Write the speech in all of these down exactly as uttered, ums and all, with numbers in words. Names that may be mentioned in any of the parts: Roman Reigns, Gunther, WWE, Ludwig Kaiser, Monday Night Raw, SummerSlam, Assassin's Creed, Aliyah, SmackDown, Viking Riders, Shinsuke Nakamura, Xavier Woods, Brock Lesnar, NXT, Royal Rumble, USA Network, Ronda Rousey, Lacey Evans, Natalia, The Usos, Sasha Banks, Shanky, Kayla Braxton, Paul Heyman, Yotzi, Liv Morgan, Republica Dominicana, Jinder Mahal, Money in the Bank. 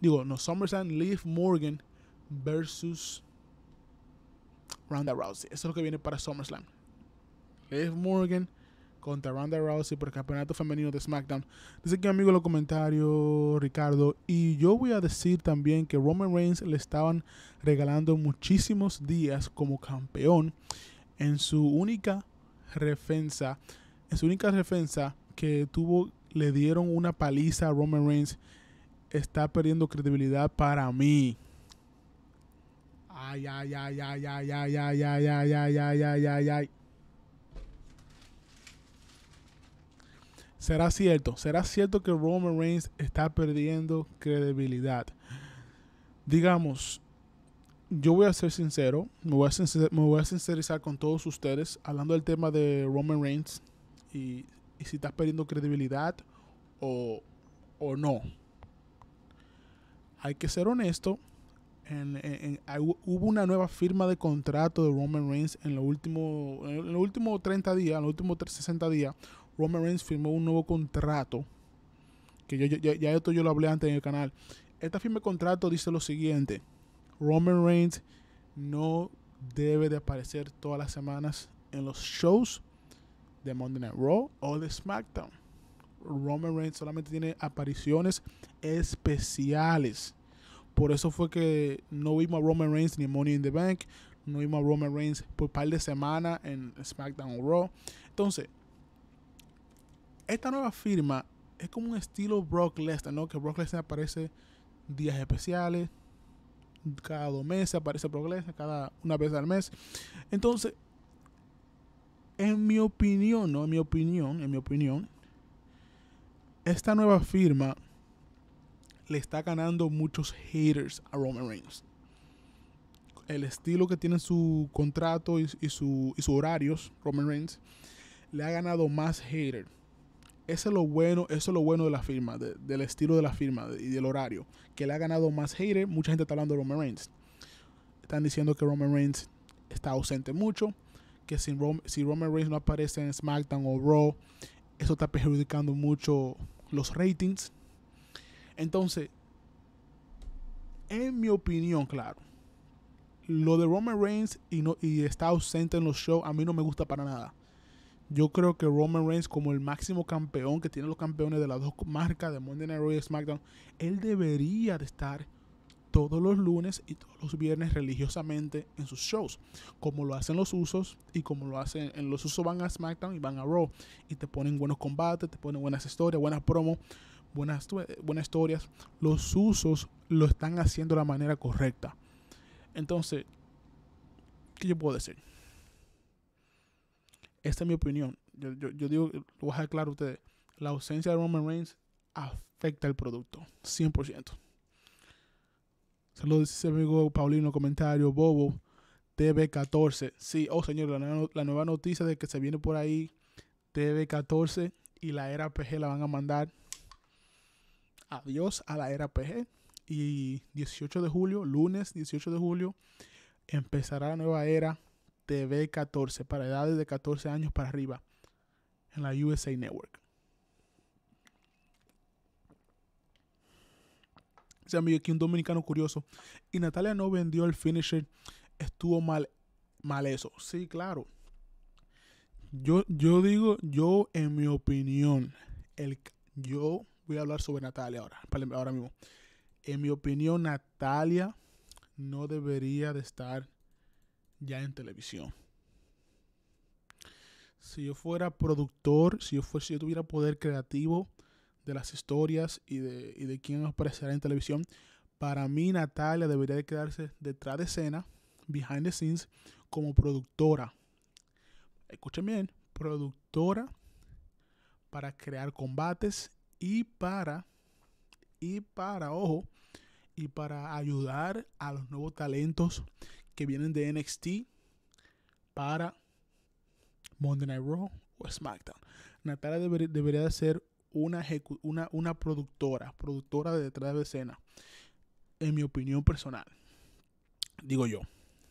digo, no, SummerSlam, Liv Morgan versus Ronda Rousey. Eso es lo que viene para SummerSlam. Liv Morgan contra Ronda Rousey por el campeonato femenino de SmackDown. Dice que amigo en los comentarios, Ricardo. Y yo voy a decir también que Roman Reigns le estaban regalando muchísimos días como campeón en su única defensa. En su única defensa que tuvo, le dieron una paliza a Roman Reigns. Está perdiendo credibilidad para mí. Ay, ay, ay, ay, ay, ay, ay, ay, ay, ay, ay, ay, ay, ay. Será cierto, será cierto que Roman Reigns está perdiendo credibilidad. Digamos, yo voy a ser sincero, me voy a, sincer, me voy a sincerizar con todos ustedes, hablando del tema de Roman Reigns y, y si estás perdiendo credibilidad o, o no. Hay que ser honesto. En, en, en, hubo una nueva firma de contrato de Roman Reigns en los últimos en los últimos treinta días, en los últimos sesenta días. Roman Reigns firmó un nuevo contrato, que yo, yo, ya, ya esto yo lo hablé antes en el canal. Esta firma de contrato dice lo siguiente: Roman Reigns no debe de aparecer todas las semanas en los shows de Monday Night Raw o de SmackDown. Roman Reigns solamente tiene apariciones especiales. Por eso fue que no vimos a Roman Reigns ni Money in the Bank. No vimos a Roman Reigns por un par de semanas en SmackDown o Raw. Entonces, esta nueva firma es como un estilo Brock Lesnar, ¿no? Que Brock Lesnar aparece días especiales. Cada dos meses aparece Brock Lesnar, cada una vez al mes. Entonces, en mi opinión, ¿no? En mi opinión, en mi opinión, esta nueva firma le está ganando muchos haters a Roman Reigns. El estilo que tiene su contrato y, y sus y su horarios, Roman Reigns, le ha ganado más haters. Eso es lo bueno, eso es lo bueno de la firma, de, del estilo de la firma de, y del horario, que le ha ganado más haters. Mucha gente está hablando de Roman Reigns. Están diciendo que Roman Reigns está ausente mucho, que si, Rom, si Roman Reigns no aparece en SmackDown o Raw, eso está perjudicando mucho los ratings. Entonces, en mi opinión, claro, lo de Roman Reigns y, no, y está ausente en los shows, a mí no me gusta para nada. Yo creo que Roman Reigns, como el máximo campeón que tienen los campeones de las dos marcas, de Monday Night Raw y SmackDown, él debería de estar todos los lunes y todos los viernes religiosamente en sus shows, como lo hacen los Usos y como lo hacen en los Usos. Van a SmackDown y van a Raw y te ponen buenos combates, te ponen buenas historias, buenas promos, buenas, buenas historias. Los Usos lo están haciendo de la manera correcta. Entonces, ¿qué yo puedo decir? Esta es mi opinión. Yo, yo, yo digo, lo voy a dejar claro a ustedes. La ausencia de Roman Reigns afecta el producto. cien por ciento. Saludos, dice amigo Paulino, comentario. Bobo, T V catorce. Sí, oh señor, la, la nueva noticia de que se viene por ahí. T V catorce y la era P G la van a mandar. Adiós a la era P G. Y dieciocho de julio, lunes dieciocho de julio, empezará la nueva era T V catorce, para edades de catorce años para arriba, en la U S A Network. Dice amigo aquí un dominicano curioso: y Natalia no vendió el finisher, estuvo mal, mal eso. Sí, claro. Yo, yo digo, yo en mi opinión, el, yo voy a hablar sobre Natalia ahora, ahora mismo. En mi opinión, Natalia no debería de estar ya en televisión. Si yo fuera productor, si yo, fuera, si yo tuviera poder creativo de las historias y de, y de quién aparecerá en televisión, para mí Natalia debería de quedarse detrás de escena, behind the scenes, como productora. Escuchen bien, productora, para crear combates y para, y para, ojo, y para ayudar a los nuevos talentos que vienen de N X T para Monday Night Raw o SmackDown. Natalia deber, debería de ser una, una, una productora, productora de detrás de escena, en mi opinión personal. Digo yo.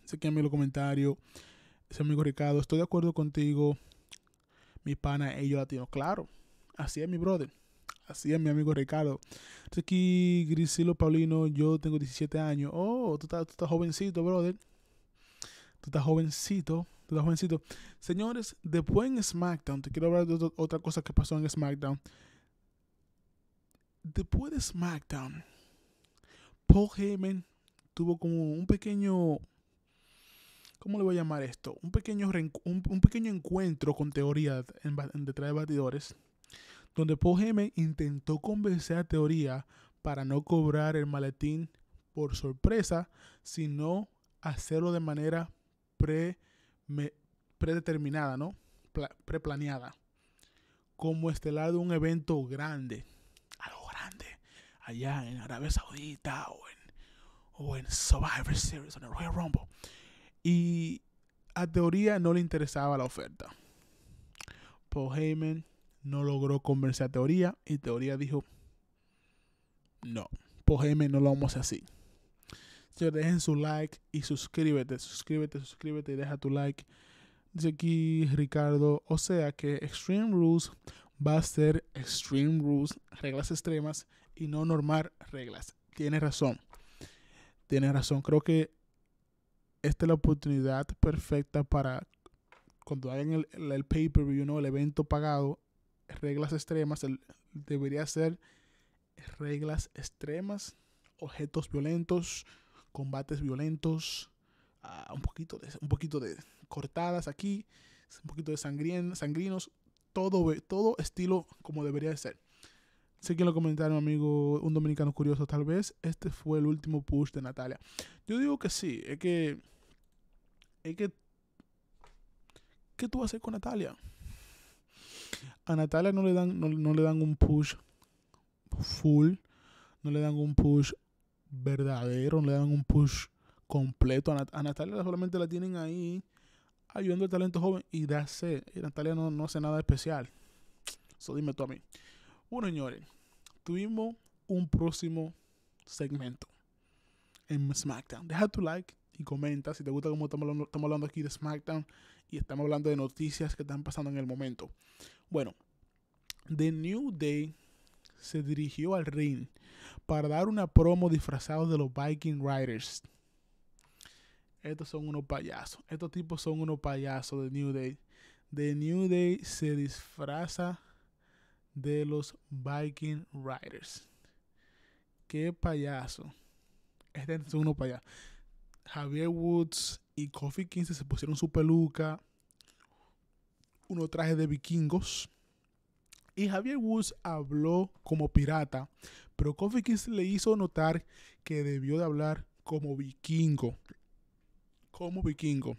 Sé que en los comentarios, ese amigo Ricardo, estoy de acuerdo contigo, mi pana, ellos latinos. Claro, así es mi brother, Así es, mi amigo Ricardo. Entonces aquí, Grisilo Paulino, yo tengo diecisiete años. Oh, tú estás, tú estás jovencito, brother. Tú estás jovencito. Tú estás jovencito. Señores, después en SmackDown, te quiero hablar de otro, otra cosa que pasó en SmackDown. Después de SmackDown, Paul Heyman tuvo como un pequeño... ¿Cómo le voy a llamar esto? Un pequeño, un, un pequeño encuentro con Teoría en, en detrás de batidores, donde Paul Heyman intentó convencer a Teoría para no cobrar el maletín por sorpresa, sino hacerlo de manera pre, me, predeterminada, ¿no? Pla, preplaneada, como estelar de un evento grande, algo grande, allá en Arabia Saudita o en, o en Survivor Series, en el Royal Rumble. Y a Teoría no le interesaba la oferta. Paul Heyman no logró convencer a Teoría y Teoría dijo, no, Paul Heyman no lo vamos a hacer así. Entonces, dejen su like y suscríbete, suscríbete, suscríbete y deja tu like. Dice aquí Ricardo, o sea que Extreme Rules va a ser Extreme Rules, reglas extremas y no normal reglas. Tienes razón, tienes razón, creo que esta es la oportunidad perfecta para cuando hagan el, el, el pay-per-view, ¿no? El evento pagado, reglas extremas, el, debería ser reglas extremas, objetos violentos, combates violentos, uh, un, poquito de, un poquito de cortadas aquí, un poquito de sangrien, sangrinos, todo, todo estilo como debería ser. Sé que en los comentarios, amigo, un dominicano curioso, tal vez este fue el último push de Natalia. Yo digo que sí, es que... Es que... ¿Qué tú vas a hacer con Natalia? A Natalia no le dan, no, no le dan un push full, no le dan un push verdadero, no le dan un push completo. A, Nat a Natalia solamente la tienen ahí ayudando al talento joven y da sed. Y Natalia no, no hace nada especial. Eso dime tú a mí. Bueno, señores, tuvimos un próximo segmento en SmackDown. Deja tu like y comenta si te gusta cómo estamos hablando, estamos hablando aquí de SmackDown y estamos hablando de noticias que están pasando en el momento. Bueno, The New Day se dirigió al ring para dar una promo disfrazado de los Viking Riders. Estos son unos payasos. Estos tipos son unos payasos de New Day. The New Day se disfraza de los Viking Riders. Qué payaso. Este es uno para allá. Xavier Woods y Kofi Kingston se pusieron su peluca, unos trajes de vikingos. Y Xavier Woods habló como pirata, pero Kofi Kingston le hizo notar que debió de hablar como vikingo. Como vikingo.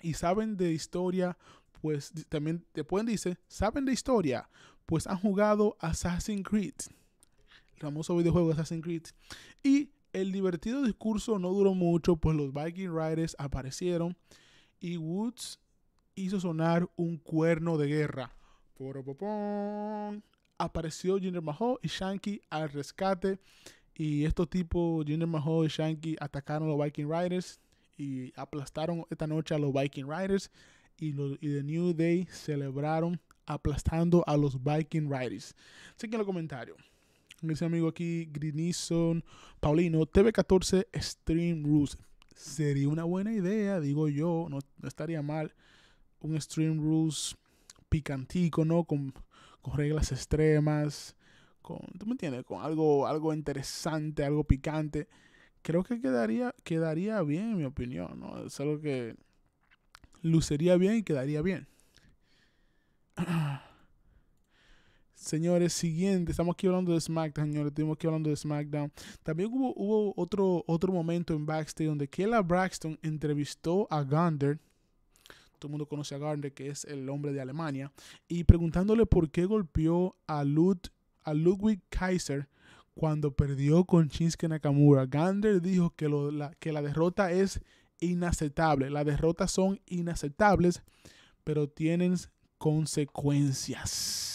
Y saben de historia, pues también te pueden decir, saben de historia, pues han jugado Assassin's Creed, el famoso videojuego de Assassin's Creed. Y el divertido discurso no duró mucho, pues los Viking Riders aparecieron y Woods hizo sonar un cuerno de guerra. Apareció Jinder Mahal y Shanky al rescate. Y estos tipos, Jinder Mahal y Shanky, atacaron a los Viking Riders y aplastaron esta noche a los Viking Riders. Y, los, y The New Day celebraron aplastando a los Viking Riders. Así que en los comentarios, dice amigo aquí, Grinison Paulino, T V catorce Stream Rules. Sería una buena idea, digo yo, no, no estaría mal. Un Stream Rules picantico, ¿no? Con, con reglas extremas, con, ¿tú me entiendes? Con algo, algo interesante, algo picante. Creo que quedaría, quedaría bien, en mi opinión, ¿no? Es algo que lucería bien y quedaría bien. Señores, siguiente, estamos aquí hablando de SmackDown, señores, estuvimos aquí hablando de SmackDown. También hubo, hubo otro, otro momento en backstage donde Kayla Braxton entrevistó a Gunther. Todo el mundo conoce a Gunther, que es el hombre de Alemania, y preguntándole por qué golpeó a, Lud, a Ludwig Kaiser cuando perdió con Shinsuke Nakamura. Gunther dijo que, lo, la, que la derrota es inaceptable, las derrotas son inaceptables, pero tienen consecuencias.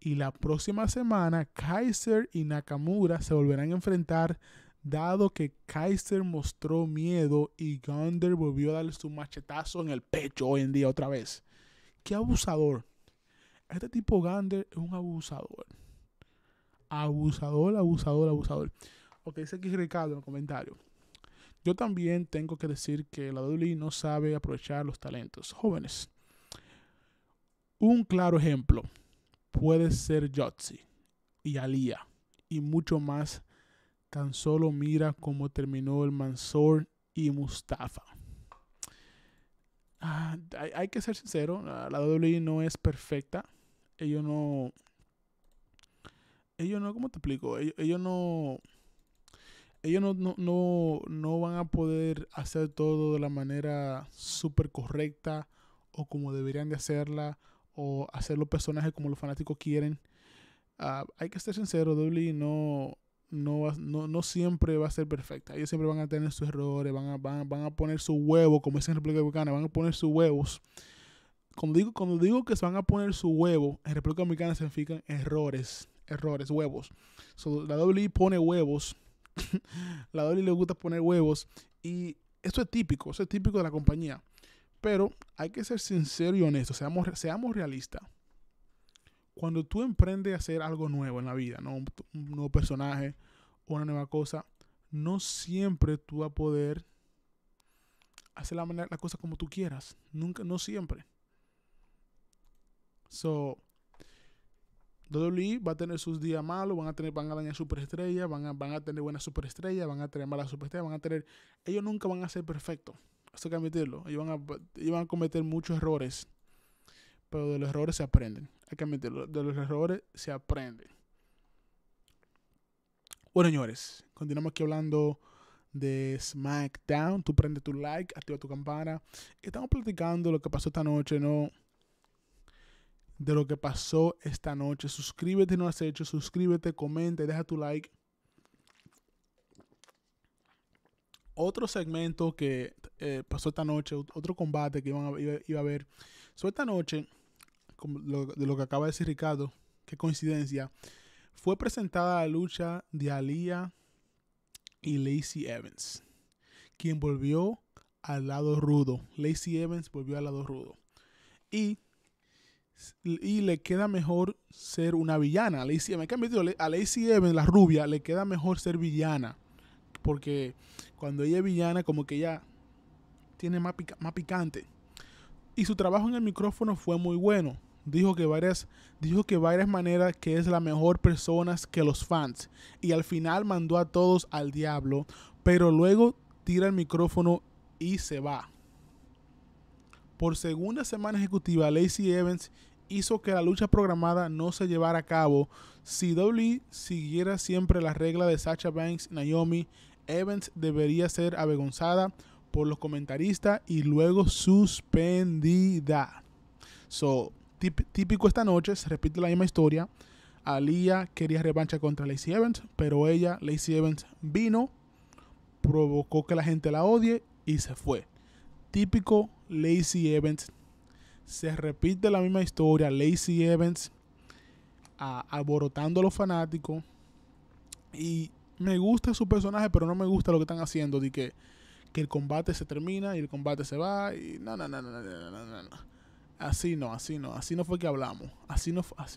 Y la próxima semana Kaiser y Nakamura se volverán a enfrentar, dado que Kaiser mostró miedo y Gunther volvió a darle su machetazo en el pecho hoy en día otra vez. ¡Qué abusador! Este tipo Gunther es un abusador. Abusador, abusador, abusador. Ok, dice aquí Ricardo en los comentarios. Yo también tengo que decir que la W W E no sabe aprovechar los talentos jóvenes. Un claro ejemplo puede ser Yotzi y Aliyah y mucho más. Tan solo mira cómo terminó el Mansoor y Mustafa. Ah, hay, hay que ser sincero, la W W E no es perfecta. Ellos no... Ellos no, ¿cómo te explico? Ellos, ellos no... Ellos no, no, no, no van a poder hacer todo de la manera súper correcta o como deberían de hacerla o hacer los personajes como los fanáticos quieren. Uh, hay que ser sincero, W W E no, no, no, no siempre va a ser perfecta. Ellos siempre van a tener sus errores, van a, van, van a poner su huevo, como dicen en República Dominicana, van a poner sus huevos. Cuando digo, cuando digo que se van a poner su huevo, en República Dominicana significan errores, errores, huevos. So, la W W E pone huevos. La W W E le gusta poner huevos y esto es típico, eso es típico de la compañía, pero hay que ser sincero y honesto, seamos, seamos realistas. Cuando tú emprendes a hacer algo nuevo en la vida, ¿no? un, un nuevo personaje o una nueva cosa, no siempre tú vas a poder hacer la, manera, la cosa como tú quieras, nunca, no siempre. So W W E va a tener sus días malos, van a tener, van a dañar superestrellas, van a, van a tener buenas superestrellas, van a tener malas superestrellas, van a tener... Ellos nunca van a ser perfectos, eso hay que admitirlo. Ellos van, a, ellos van a cometer muchos errores, pero de los errores se aprenden, hay que admitirlo, de los errores se aprenden. Bueno, señores, continuamos aquí hablando de SmackDown. Tú prende tu like, activa tu campana. Estamos platicando lo que pasó esta noche, ¿no? De lo que pasó esta noche. Suscríbete si no has hecho. Suscríbete, comenta, deja tu like. Otro segmento que eh, pasó esta noche. Otro combate que iban a, iba, iba a haber. So, esta noche, como lo, de lo que acaba de decir Ricardo, qué coincidencia, fue presentada la lucha de Aliyah y Lacey Evans, quien volvió al lado rudo. Lacey Evans volvió al lado rudo. Y... Y le queda mejor ser una villana. Lacey Evans, a Lacey Evans, la rubia, le queda mejor ser villana. Porque cuando ella es villana, como que ella tiene más, pica, más picante. Y su trabajo en el micrófono fue muy bueno. Dijo que varias, dijo que varias maneras que es la mejor persona que los fans. Y al final mandó a todos al diablo. Pero luego tira el micrófono y se va. Por segunda semana ejecutiva, Lacey Evans hizo que la lucha programada no se llevara a cabo. Si W W E siguiera siempre la regla de Sasha Banks, Naomi, Evans debería ser avergonzada por los comentaristas y luego suspendida. So, típico esta noche, se repite la misma historia. Aliyah quería revancha contra Lacey Evans, pero ella, Lacey Evans, vino, provocó que la gente la odie y se fue. Típico Lacey Evans. Se repite la misma historia. Lacey Evans a, alborotando a los fanáticos. Y me gusta su personaje, pero no me gusta lo que están haciendo. De que, que el combate se termina y el combate se va. Y no, no, no, no, no, no, no. Así no, así no. Así no fue que hablamos. Así no, así no.